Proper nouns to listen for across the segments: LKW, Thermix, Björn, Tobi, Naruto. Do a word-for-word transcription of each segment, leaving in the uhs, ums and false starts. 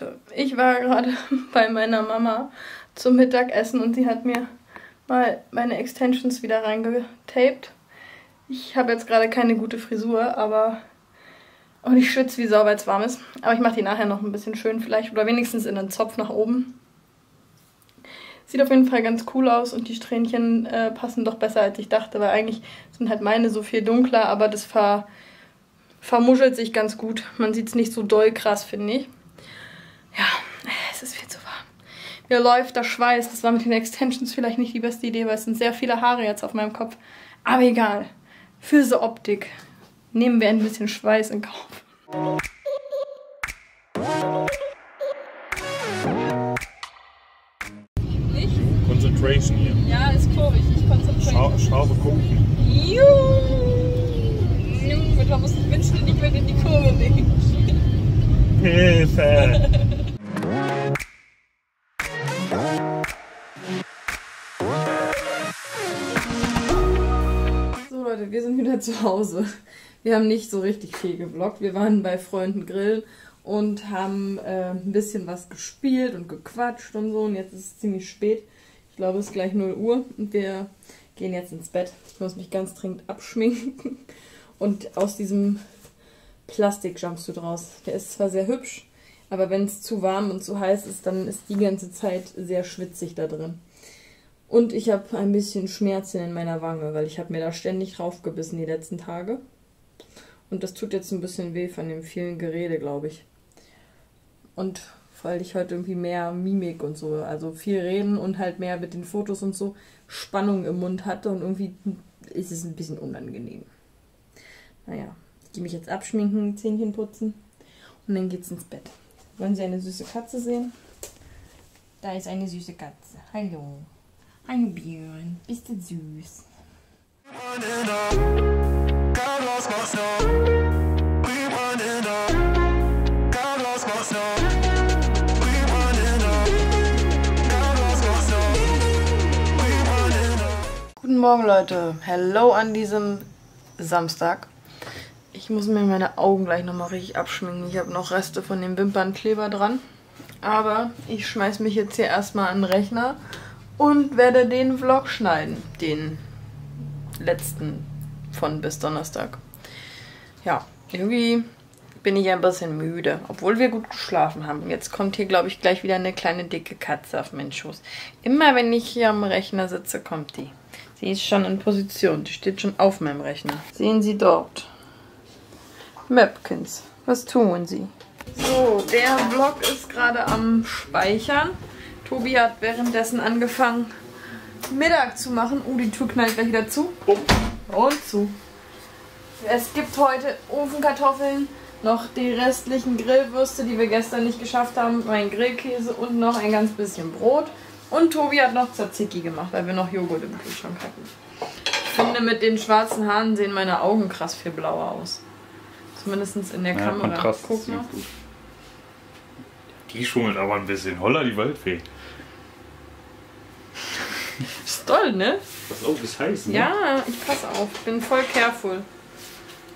Leute, ich war gerade bei meiner Mama zum Mittagessen und sie hat mir mal meine Extensions wieder reingetaped. Ich habe jetzt gerade keine gute Frisur, aber... Und ich schwitze wie Sau, weil es warm ist. Aber ich mache die nachher noch ein bisschen schön vielleicht. Oder wenigstens in einen Zopf nach oben. Sieht auf jeden Fall ganz cool aus und die Strähnchen äh, passen doch besser, als ich dachte. Weil eigentlich sind halt meine so viel dunkler, aber das ver vermuschelt sich ganz gut. Man sieht es nicht so doll krass, finde ich. Ja, es ist viel zu warm. Mir läuft der Schweiß. Das war mit den Extensions vielleicht nicht die beste Idee, weil es sind sehr viele Haare jetzt auf meinem Kopf. Aber egal, für so Optik nehmen wir ein bisschen Schweiß in Kauf. Nicht? Concentration hier. Ja, ist kurvig. Ich konzentriere. Scharfe Kurven. Juhu! Mit der muss ich wünschen, ich werde in die Kurve legen. Hilfe! So Leute, wir sind wieder zu Hause. Wir haben nicht so richtig viel gevloggt. Wir waren bei Freunden grillen und haben äh, ein bisschen was gespielt und gequatscht und so. Und jetzt ist es ziemlich spät. Ich glaube, es ist gleich null Uhr und wir gehen jetzt ins Bett. Ich muss mich ganz dringend abschminken und aus diesem Plastik-Jumpsuit raus. Der ist zwar sehr hübsch, aber wenn es zu warm und zu heiß ist, dann ist die ganze Zeit sehr schwitzig da drin. Und ich habe ein bisschen Schmerzen in meiner Wange, weil ich habe mir da ständig draufgebissen die letzten Tage. Und das tut jetzt ein bisschen weh von dem vielen Gerede, glaube ich. Und weil ich heute irgendwie mehr Mimik und so, also viel reden und halt mehr mit den Fotos und so, Spannung im Mund hatte und irgendwie ist es ein bisschen unangenehm. Naja, ich gehe mich jetzt abschminken, Zähnchen putzen und dann geht's ins Bett. Wollen Sie eine süße Katze sehen? Da ist eine süße Katze. Hallo. Hallo Björn, bist du süß? Guten Morgen Leute, hello an diesem Samstag. Ich muss mir meine Augen gleich nochmal richtig abschminken. Ich habe noch Reste von dem Wimpernkleber dran. Aber ich schmeiß mich jetzt hier erstmal an den Rechner und werde den Vlog schneiden. Den letzten von bis Donnerstag. Ja, irgendwie bin ich ein bisschen müde, obwohl wir gut geschlafen haben. Jetzt kommt hier, glaube ich, gleich wieder eine kleine dicke Katze auf meinen Schoß. Immer wenn ich hier am Rechner sitze, kommt die. Sie ist schon in Position, die steht schon auf meinem Rechner. Sehen Sie dort. Möpkins, was tun Sie? So, der Vlog ist gerade am Speichern. Tobi hat währenddessen angefangen, Mittag zu machen. Oh, die Tür knallt gleich wieder zu. Und zu. Es gibt heute Ofenkartoffeln, noch die restlichen Grillwürste, die wir gestern nicht geschafft haben, meinen Grillkäse und noch ein ganz bisschen Brot. Und Tobi hat noch Tzatziki gemacht, weil wir noch Joghurt im Kühlschrank hatten. Ich finde, mit den schwarzen Haaren sehen meine Augen krass viel blauer aus. Zumindest in der ja, Kamera. Kontrast. Guck mal. Die schummeln aber ein bisschen. Holla, die Waldfee. Ist toll, ne? Pass auf, ist heiß, ne? Ja, ich passe auf. Ich bin voll careful.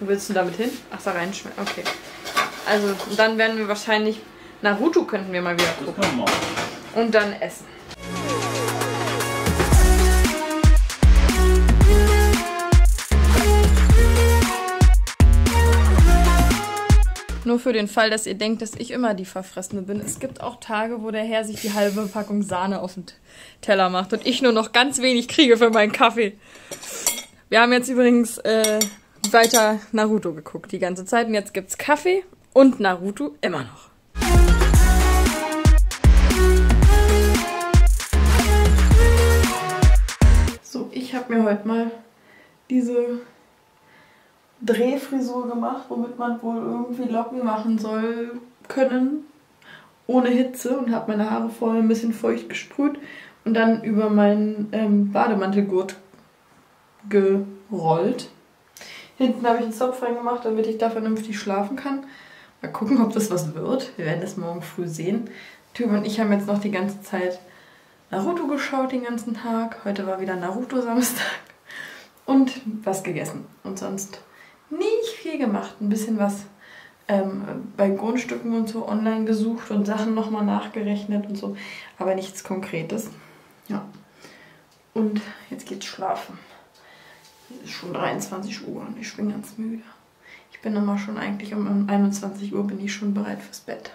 Wo willst du damit hin? Ach, da reinschmeißen. Okay. Also, dann werden wir wahrscheinlich... Naruto könnten wir mal wieder gucken. Und dann essen. Nur für den Fall, dass ihr denkt, dass ich immer die Verfressene bin. Es gibt auch Tage, wo der Herr sich die halbe Packung Sahne auf den Teller macht und ich nur noch ganz wenig kriege für meinen Kaffee. Wir haben jetzt übrigens äh, weiter Naruto geguckt die ganze Zeit. Und jetzt gibt's Kaffee und Naruto immer noch. So, ich habe mir heute mal diese... Drehfrisur gemacht, womit man wohl irgendwie Locken machen soll können, ohne Hitze und habe meine Haare vorher ein bisschen feucht gesprüht und dann über meinen ähm, Bademantelgurt gerollt. Hinten habe ich einen Zopf reingemacht, damit ich da vernünftig schlafen kann. Mal gucken, ob das was wird. Wir werden das morgen früh sehen. Tim und ich haben jetzt noch die ganze Zeit Naruto geschaut, den ganzen Tag. Heute war wieder Naruto-Samstag und was gegessen und sonst nicht viel gemacht, ein bisschen was ähm, bei Grundstücken und so online gesucht und Sachen nochmal nachgerechnet und so, aber nichts Konkretes. Ja. Und jetzt geht's schlafen. Es ist schon dreiundzwanzig Uhr und ich bin ganz müde. Ich bin immer schon eigentlich um einundzwanzig Uhr bin ich schon bereit fürs Bett.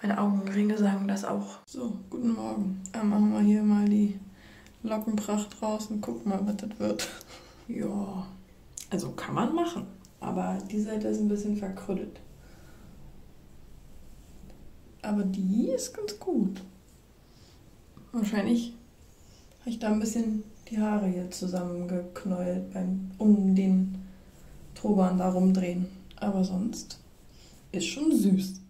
Meine Augenringe sagen das auch. So, guten Morgen. Dann machen wir hier mal die Lockenpracht raus und gucken mal, was das wird. Ja, also kann man machen. Aber die Seite ist ein bisschen verkrüttet. Aber die ist ganz gut. Wahrscheinlich habe ich da ein bisschen die Haare hier zusammengeknäult, beim, um den Turban da rumdrehen. Aber sonst ist schon süß.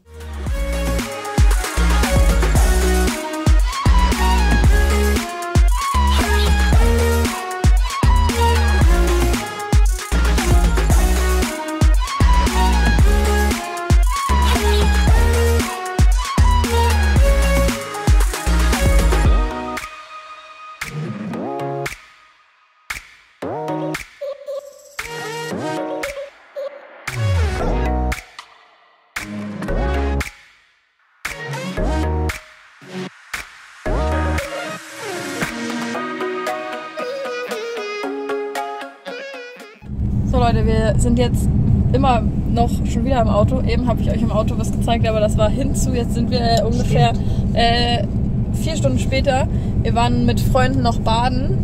Leute, wir sind jetzt immer noch schon wieder im Auto. Eben habe ich euch im Auto was gezeigt, aber das war hinzu. Jetzt sind wir ungefähr äh, vier Stunden später. Wir waren mit Freunden noch baden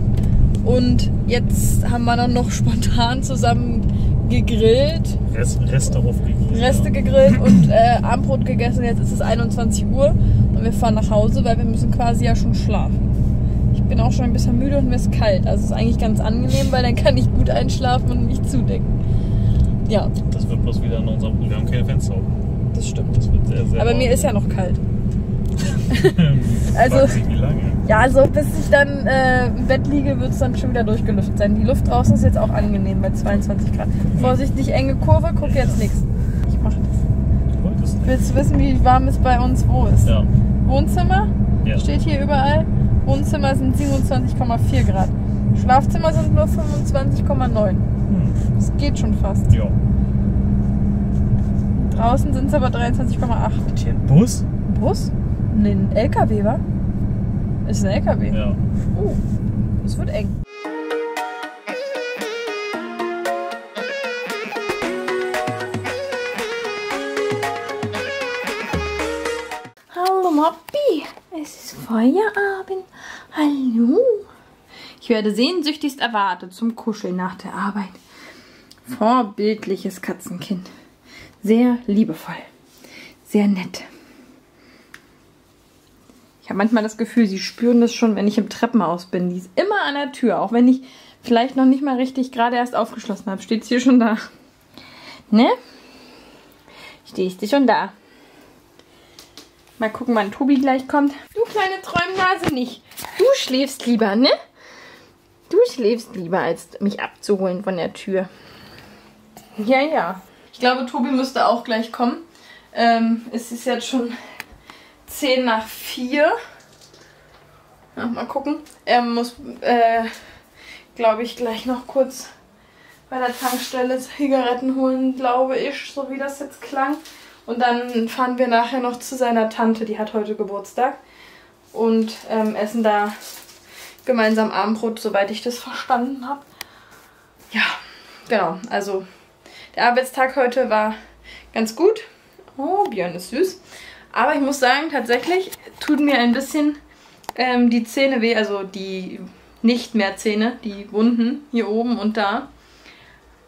und jetzt haben wir dann noch spontan zusammen gegrillt. Rest, Reste aufgegrillt. Reste gegrillt und äh, Abendbrot gegessen. Jetzt ist es einundzwanzig Uhr und wir fahren nach Hause, weil wir müssen quasi ja schon schlafen. Ich bin auch schon ein bisschen müde und mir ist kalt. Also es ist eigentlich ganz angenehm, weil dann kann ich gut einschlafen und mich zudecken. Ja. Das wird bloß wieder in unserem Pool. Wir haben keine Fenster offen. Das stimmt. Das wird sehr, sehr Aber warm. Mir ist ja noch kalt. Also, wie lange? Ja, also bis ich dann äh, im Bett liege, wird es dann schon wieder durchgelüftet sein. Die Luft draußen ist jetzt auch angenehm bei zweiundzwanzig Grad. Vorsichtig, enge Kurve, guck jetzt nichts. Ich mach das. Du wolltest nicht. Willst du wissen, wie warm es bei uns wo ist? Ja. Wohnzimmer? Ja. Steht hier überall. Wohnzimmer sind siebenundzwanzig Komma vier Grad. Schlafzimmer sind nur fünfundzwanzig Komma neun. Hm. Das geht schon fast. Ja. Draußen sind es aber dreiundzwanzig Komma acht. Hier ein Bus? Ein Bus? Nee, ein L K W, wa? Ist ein L K W? Ja. Oh, es wird eng. Hallo Moppi, es ist Feierabend. Hallo. Ich werde sehnsüchtigst erwartet zum Kuscheln nach der Arbeit. Vorbildliches Katzenkind. Sehr liebevoll. Sehr nett. Ich habe manchmal das Gefühl, sie spüren das schon, wenn ich im Treppenhaus bin. Die ist immer an der Tür. Auch wenn ich vielleicht noch nicht mal richtig gerade erst aufgeschlossen habe, steht sie schon da. Ne? Stehst du schon da. Mal gucken, wann Tobi gleich kommt. Du kleine Träumnase nicht. Du schläfst lieber, ne? Du schläfst lieber, als mich abzuholen von der Tür. Ja, ja. Ich glaube, Tobi müsste auch gleich kommen. Ähm, es ist jetzt schon zehn nach vier. Ja, mal gucken. Er muss, äh, glaube ich, gleich noch kurz bei der Tankstelle Zigaretten holen, glaube ich, so wie das jetzt klang. Und dann fahren wir nachher noch zu seiner Tante, die hat heute Geburtstag. Und ähm, essen da gemeinsam Abendbrot, soweit ich das verstanden habe. Ja, genau. Also der Arbeitstag heute war ganz gut. Oh, Björn ist süß. Aber ich muss sagen, tatsächlich tun mir ein bisschen ähm, die Zähne weh. Also die nicht mehr Zähne, die Wunden hier oben und da.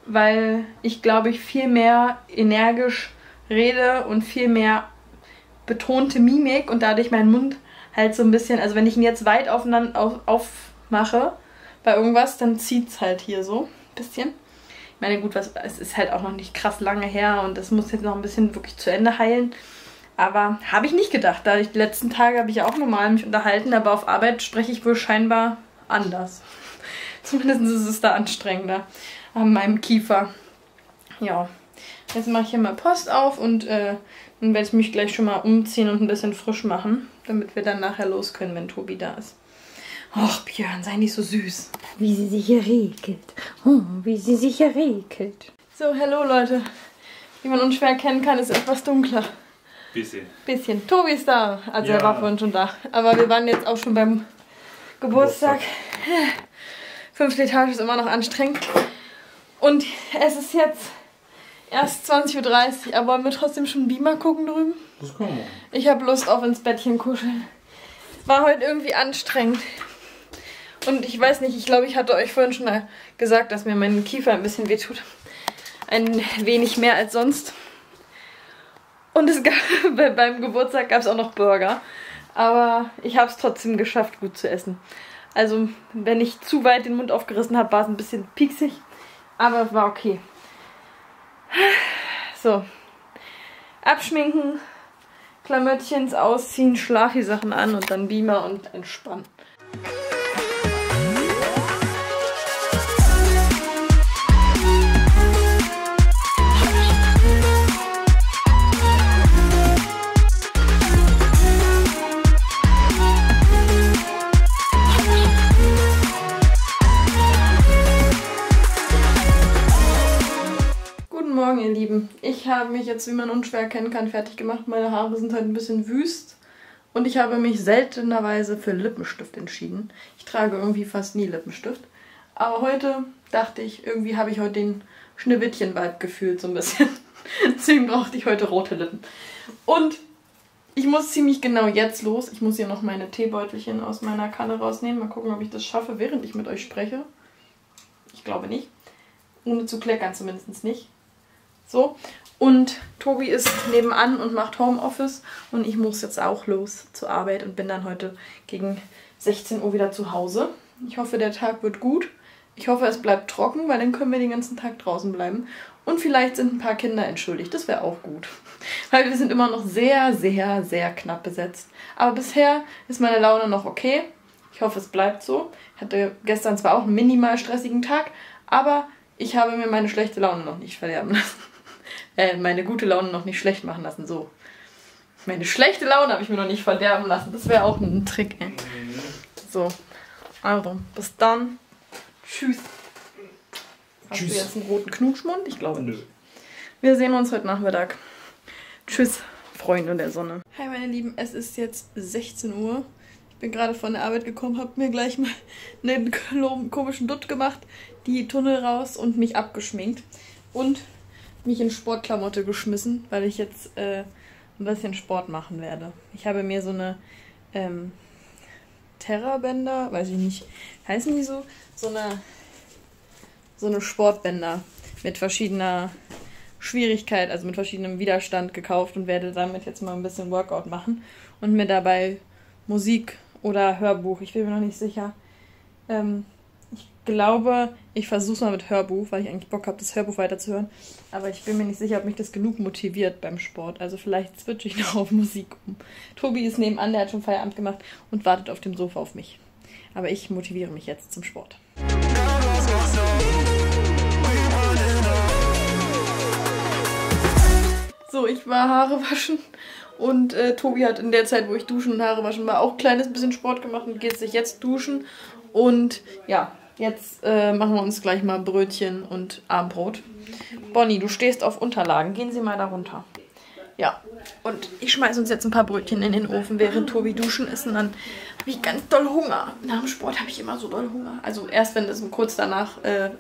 Weil ich glaube, ich viel mehr energisch rede und viel mehr betonte Mimik und dadurch mein Mund halt so ein bisschen, also wenn ich ihn jetzt weit aufeinander auf, aufmache bei irgendwas, dann zieht es halt hier so ein bisschen. Ich meine, gut, was, es ist halt auch noch nicht krass lange her und es muss jetzt noch ein bisschen wirklich zu Ende heilen. Aber habe ich nicht gedacht. Da ich, die letzten Tage habe ich ja auch normal mich unterhalten, aber auf Arbeit spreche ich wohl scheinbar anders. Zumindest ist es da anstrengender an meinem Kiefer. Ja. Jetzt mache ich hier mal Post auf und äh, dann werde ich mich gleich schon mal umziehen und ein bisschen frisch machen, damit wir dann nachher los können, wenn Tobi da ist. Och, Björn, sei nicht so süß. Wie sie sich hier regelt. Oh, wie sie sich hier regelt. So, hallo Leute. Wie man unschwer erkennen kann, ist etwas dunkler. Bisschen. Bisschen. Tobi ist da. Also ja. Er war vorhin schon da. Aber wir waren jetzt auch schon beim Geburtstag. Geburtstag. Fünfte Etage ist immer noch anstrengend. Und es ist jetzt erst zwanzig Uhr dreißig, aber wollen wir trotzdem schon Beamer gucken drüben? Das können wir. Ich habe Lust auf ins Bettchen kuscheln. War heute irgendwie anstrengend. Und ich weiß nicht, ich glaube, ich hatte euch vorhin schon gesagt, dass mir mein Kiefer ein bisschen wehtut. Ein wenig mehr als sonst. Und es gab, beim Geburtstag gab es auch noch Burger. Aber ich habe es trotzdem geschafft, gut zu essen. Also, wenn ich zu weit den Mund aufgerissen habe, war es ein bisschen pieksig. Aber es war okay. So. Abschminken, Klamöttchens ausziehen, Schlachi-Sachen an und dann Beamer und entspannen. Ihr Lieben, ich habe mich jetzt, wie man unschwer erkennen kann, fertig gemacht. Meine Haare sind halt ein bisschen wüst und ich habe mich seltenerweise für Lippenstift entschieden. Ich trage irgendwie fast nie Lippenstift, aber heute dachte ich, irgendwie habe ich heute den Schneewittchen-Vibe gefühlt so ein bisschen. Deswegen brauchte ich heute rote Lippen. Und ich muss ziemlich genau jetzt los. Ich muss hier noch meine Teebeutelchen aus meiner Kanne rausnehmen. Mal gucken, ob ich das schaffe, während ich mit euch spreche. Ich glaube nicht. Ohne zu kleckern zumindest nicht. So, und Tobi ist nebenan und macht Homeoffice und ich muss jetzt auch los zur Arbeit und bin dann heute gegen sechzehn Uhr wieder zu Hause. Ich hoffe, der Tag wird gut. Ich hoffe, es bleibt trocken, weil dann können wir den ganzen Tag draußen bleiben. Und vielleicht sind ein paar Kinder entschuldigt, das wäre auch gut. Weil wir sind immer noch sehr, sehr, sehr knapp besetzt. Aber bisher ist meine Laune noch okay. Ich hoffe, es bleibt so. Ich hatte gestern zwar auch einen minimal stressigen Tag, aber ich habe mir meine schlechte Laune noch nicht verderben lassen. Äh, meine gute Laune noch nicht schlecht machen lassen, so. Meine schlechte Laune habe ich mir noch nicht verderben lassen. Das wäre auch ein Trick, ey. So, also, bis dann. Tschüss. Hast Tschüss. Du jetzt einen roten Knutschmund? Ich glaube nicht. Wir sehen uns heute Nachmittag. Tschüss, Freunde der Sonne. Hi, meine Lieben, es ist jetzt sechzehn Uhr. Ich bin gerade von der Arbeit gekommen, habe mir gleich mal einen komischen Dutt gemacht, die Tunnel raus und mich abgeschminkt. Und mich in Sportklamotte geschmissen, weil ich jetzt äh, ein bisschen Sport machen werde. Ich habe mir so eine ähm, Terra-Bänder, weiß ich nicht, heißen die so? So eine, so eine Sportbänder mit verschiedener Schwierigkeit, also mit verschiedenem Widerstand gekauft und werde damit jetzt mal ein bisschen Workout machen und mir dabei Musik oder Hörbuch, ich bin mir noch nicht sicher, ähm, ich glaube, ich versuche es mal mit Hörbuch, weil ich eigentlich Bock habe, das Hörbuch weiterzuhören. Aber ich bin mir nicht sicher, ob mich das genug motiviert beim Sport. Also vielleicht switche ich noch auf Musik um. Tobi ist nebenan, der hat schon Feierabend gemacht und wartet auf dem Sofa auf mich. Aber ich motiviere mich jetzt zum Sport. So, ich war Haare waschen. Und äh, Tobi hat in der Zeit, wo ich duschen und Haare waschen war, auch ein kleines bisschen Sport gemacht und geht sich jetzt duschen. Und ja, jetzt äh, machen wir uns gleich mal Brötchen und Armbrot. Bonnie, du stehst auf Unterlagen. Gehen Sie mal da runter. Ja, und ich schmeiße uns jetzt ein paar Brötchen in den Ofen, während Tobi duschen ist. Und dann habe ich ganz doll Hunger. Nach dem Sport habe ich immer so doll Hunger. Also erst, wenn das kurz danach äh,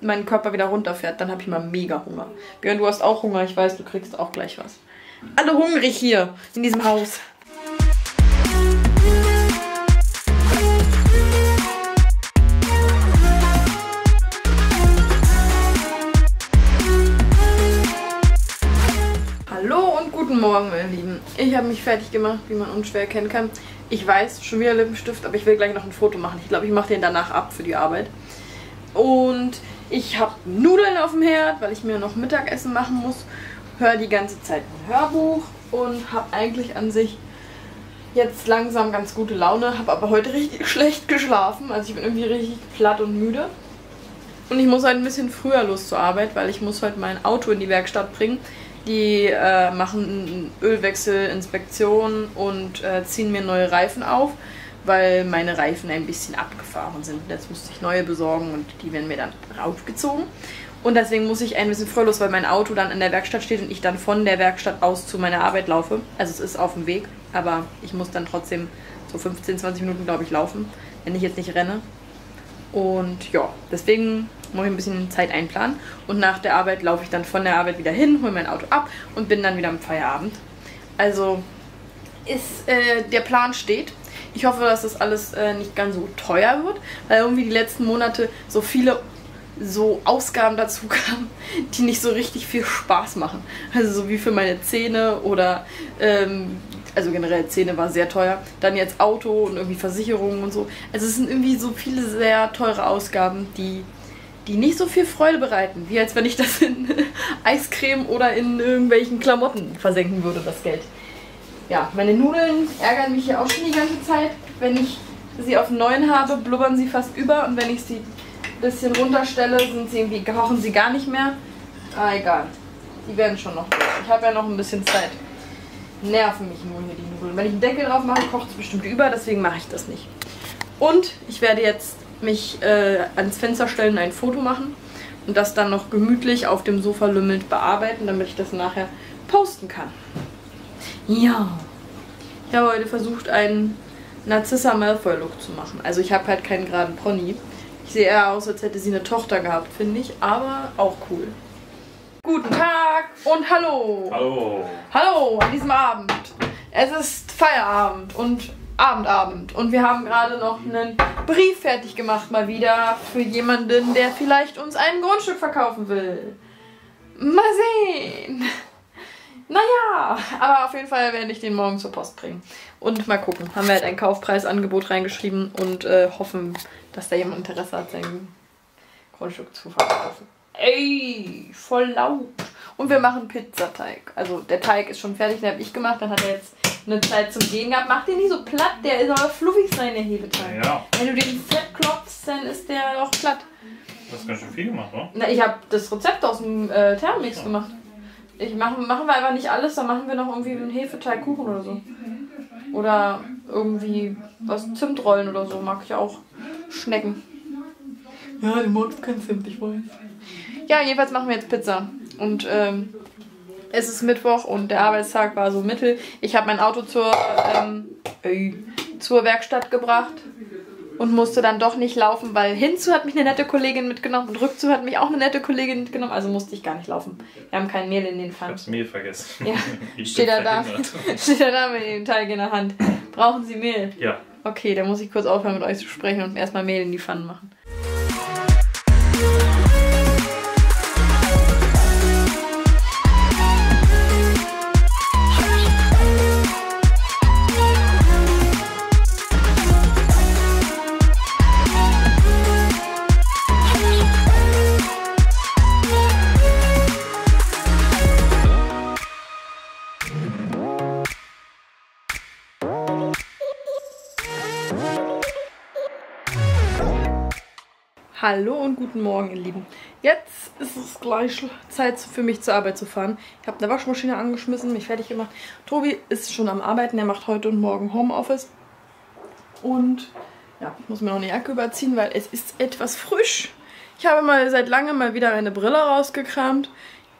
mein Körper wieder runterfährt, dann habe ich mal mega Hunger. Björn, du hast auch Hunger. Ich weiß, du kriegst auch gleich was. Alle hungrig hier in diesem Haus. Hallo und guten Morgen, meine Lieben. Ich habe mich fertig gemacht, wie man unschwer erkennen kann. Ich weiß, schon wieder Lippenstift, aber ich will gleich noch ein Foto machen. Ich glaube, ich mache den danach ab für die Arbeit. Und ich habe Nudeln auf dem Herd, weil ich mir noch Mittagessen machen muss. Höre die ganze Zeit ein Hörbuch und habe eigentlich an sich jetzt langsam ganz gute Laune, habe aber heute richtig schlecht geschlafen, also ich bin irgendwie richtig platt und müde. Und ich muss halt ein bisschen früher los zur Arbeit, weil ich muss heute mein Auto in die Werkstatt bringen. Die äh, machen Ölwechsel, Inspektion und äh, ziehen mir neue Reifen auf, weil meine Reifen ein bisschen abgefahren sind. Jetzt musste ich neue besorgen und die werden mir dann raufgezogen. Und deswegen muss ich ein bisschen früher los, weil mein Auto dann in der Werkstatt steht und ich dann von der Werkstatt aus zu meiner Arbeit laufe. Also es ist auf dem Weg, aber ich muss dann trotzdem so fünfzehn, zwanzig Minuten, glaube ich, laufen, wenn ich jetzt nicht renne. Und ja, deswegen muss ich ein bisschen Zeit einplanen. Und nach der Arbeit laufe ich dann von der Arbeit wieder hin, hole mein Auto ab und bin dann wieder am Feierabend. Also ist, äh, der Plan steht. Ich hoffe, dass das alles äh, nicht ganz so teuer wird, weil irgendwie die letzten Monate so viele so Ausgaben dazu kamen, die nicht so richtig viel Spaß machen. Also so wie für meine Zähne oder, ähm, also generell Zähne war sehr teuer, dann jetzt Auto und irgendwie Versicherungen und so. Also es sind irgendwie so viele sehr teure Ausgaben, die, die nicht so viel Freude bereiten, wie als wenn ich das in Eiscreme oder in irgendwelchen Klamotten versenken würde, das Geld. Ja, meine Nudeln ärgern mich hier auch schon die ganze Zeit. Wenn ich sie auf neun habe, blubbern sie fast über und wenn ich sie bisschen runterstelle, sind sie irgendwie, kochen sie gar nicht mehr. Ah, egal. Die werden schon noch. Ich habe ja noch ein bisschen Zeit. Nerven mich nur hier die Nudeln. Wenn ich einen Deckel drauf mache, kocht es bestimmt über, deswegen mache ich das nicht. Und ich werde jetzt mich äh, ans Fenster stellen und ein Foto machen und das dann noch gemütlich auf dem Sofa lümmelnd bearbeiten, damit ich das nachher posten kann. Ja. Ich habe heute versucht, einen Narcissa Malfoy-Look zu machen. Also ich habe halt keinen geraden Pony. Ich sehe eher aus, als hätte sie eine Tochter gehabt, finde ich, aber auch cool. Guten Tag und hallo! Hallo! Hallo an diesem Abend! Es ist Feierabend und Abendabend und wir haben gerade noch einen Brief fertig gemacht, mal wieder für jemanden, der vielleicht uns ein Grundstück verkaufen will. Mal sehen! Naja, aber auf jeden Fall werde ich den morgen zur Post bringen. Und mal gucken. Haben wir halt ein Kaufpreisangebot reingeschrieben und äh, hoffen, dass da jemand Interesse hat, sein Grundstück zu verkaufen. Ey, voll laut. Und wir machen Pizzateig. Also der Teig ist schon fertig, den habe ich gemacht. Dann hat er jetzt eine Zeit zum Gehen gehabt. Mach den nicht so platt, der soll fluffig sein, der Hefeteig. Ja. Wenn du den fett klopfst, dann ist der auch platt. Du hast ganz schön viel gemacht, oder? Na, ich habe das Rezept aus dem äh, Thermix ja. gemacht. Ich mach, machen wir einfach nicht alles, dann machen wir noch irgendwie einen Hefeteigkuchen oder so. Oder irgendwie was Zimtrollen oder so, mag ich auch. Schnecken. Ja, im Mund ist kein Zimt, ich weiß. Ja, jedenfalls machen wir jetzt Pizza. Und ähm, es ist Mittwoch und der Arbeitstag war so mittel. Ich habe mein Auto zur, ähm, äh, zur Werkstatt gebracht und musste dann doch nicht laufen, weil hinzu hat mich eine nette Kollegin mitgenommen und rückzu hat mich auch eine nette Kollegin mitgenommen, also musste ich gar nicht laufen. Wir haben kein Mehl in den Pfannen. Ich hab's Mehl vergessen. Ja. Steht da da, steht da da mit dem Teig in der Hand. Brauchen Sie Mehl? Ja. Okay, dann muss ich kurz aufhören mit euch zu sprechen und erstmal Mehl in die Pfanne machen. Hallo und guten Morgen, ihr Lieben. Jetzt ist es gleich Zeit für mich zur Arbeit zu fahren. Ich habe eine Waschmaschine angeschmissen, mich fertig gemacht. Tobi ist schon am Arbeiten, er macht heute und morgen Homeoffice. Und ja, ich muss mir noch eine Jacke überziehen, weil es ist etwas frisch. Ich habe mal seit langem mal wieder eine Brille rausgekramt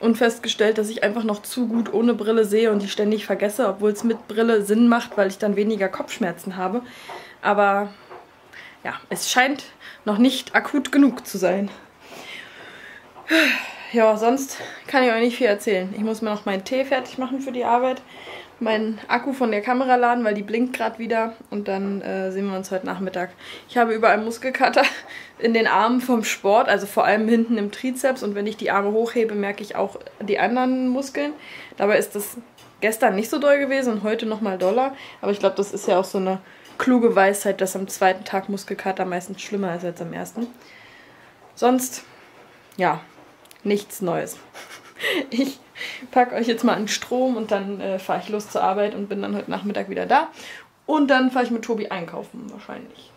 und festgestellt, dass ich einfach noch zu gut ohne Brille sehe und die ständig vergesse, obwohl es mit Brille Sinn macht, weil ich dann weniger Kopfschmerzen habe. Aber ja, es scheint noch nicht akut genug zu sein. Ja, sonst kann ich euch nicht viel erzählen. Ich muss mir noch meinen Tee fertig machen für die Arbeit. Meinen Akku von der Kamera laden, weil die blinkt gerade wieder. Und dann äh, sehen wir uns heute Nachmittag. Ich habe überall Muskelkater in den Armen vom Sport, also vor allem hinten im Trizeps. Und wenn ich die Arme hochhebe, merke ich auch die anderen Muskeln. Dabei ist das gestern nicht so doll gewesen und heute nochmal doller. Aber ich glaube, das ist ja auch so eine kluge Weisheit, dass am zweiten Tag Muskelkater meistens schlimmer ist als am ersten. Sonst, ja, nichts Neues. Ich packe euch jetzt mal an Strom und dann äh, fahre ich los zur Arbeit und bin dann heute Nachmittag wieder da. Und dann fahre ich mit Tobi einkaufen, wahrscheinlich.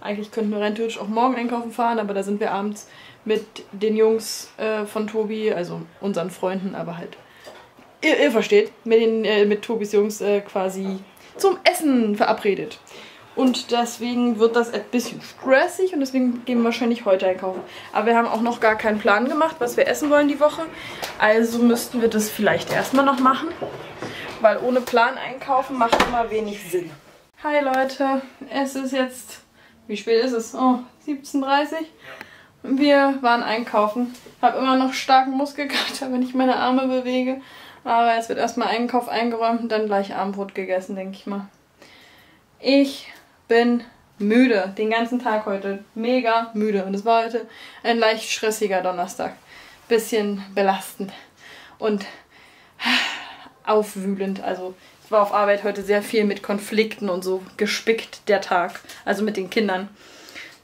Eigentlich könnten wir rein theoretisch auch morgen einkaufen fahren, aber da sind wir abends mit den Jungs äh, von Tobi, also unseren Freunden, aber halt, ihr, ihr versteht, mit, den, äh, mit Tobis Jungs äh, quasi zum Essen verabredet. Und deswegen wird das ein bisschen stressig und deswegen gehen wir wahrscheinlich heute einkaufen. Aber wir haben auch noch gar keinen Plan gemacht, was wir essen wollen die Woche. Also müssten wir das vielleicht erstmal noch machen, weil ohne Plan einkaufen macht immer wenig Sinn. Hi Leute, es ist jetzt, wie spät ist es? Oh, siebzehn Uhr dreißig. Wir waren einkaufen. Ich habe immer noch starken Muskelkater, wenn ich meine Arme bewege. Aber es wird erstmal Einkauf eingeräumt und dann gleich Abendbrot gegessen, denke ich mal. Ich bin müde, den ganzen Tag heute, mega müde und es war heute ein leicht stressiger Donnerstag, bisschen belastend und aufwühlend, also es war auf Arbeit heute sehr viel mit Konflikten und so gespickt der Tag, also mit den Kindern,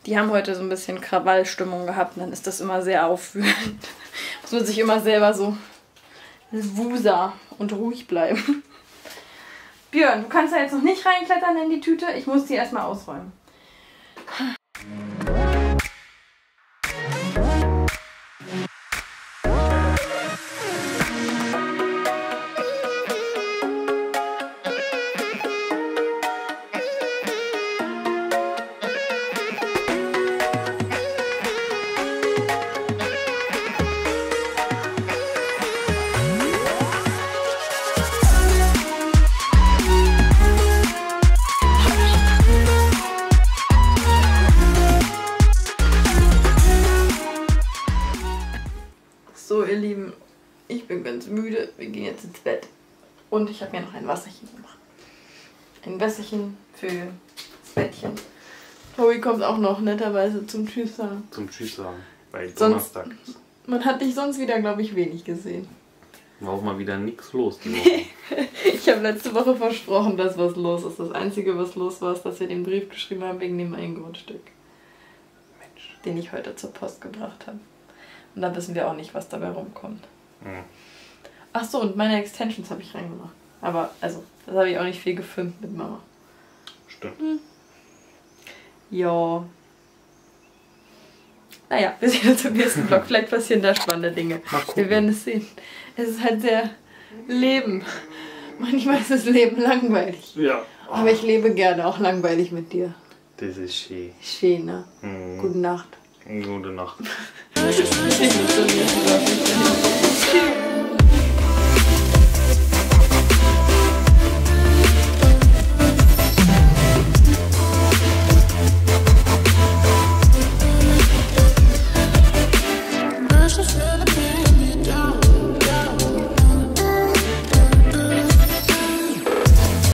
die haben heute so ein bisschen Krawallstimmung gehabt und dann ist das immer sehr aufwühlend, muss man sich immer selber so wusa und ruhig bleiben. Björn, du kannst da jetzt noch nicht reinklettern in die Tüte. Ich muss die erstmal ausräumen. Ich bin ganz müde, wir gehen jetzt ins Bett. Und ich habe mir noch ein Wasserchen gemacht. Ein Wässerchen für das Bettchen. Tobi kommt auch noch netterweise zum Tschüss sagen. Zum Tschüss sagen, weil Donnerstag ist. Man hat dich sonst wieder, glaube ich, wenig gesehen. War auch mal wieder nichts los. Ich habe letzte Woche versprochen, dass was los ist. Das Einzige, was los war, ist, dass wir den Brief geschrieben haben wegen dem einen Grundstück. Mensch. Den ich heute zur Post gebracht habe. Und da wissen wir auch nicht, was dabei rumkommt. Mhm. Ach so, und meine Extensions habe ich reingemacht. Aber, also, das habe ich auch nicht viel gefilmt mit Mama. Stimmt. Mhm. Ja. Naja, wir sehen uns im nächsten Vlog. Vielleicht passieren da spannende Dinge. Wir werden es sehen. Es ist halt sehr Leben. Manchmal ist das Leben langweilig. Ja. Oh. Aber ich lebe gerne auch langweilig mit dir. Das ist schön. Schön, ne? Mhm. Gute Nacht. Gute Nacht. Tschüss.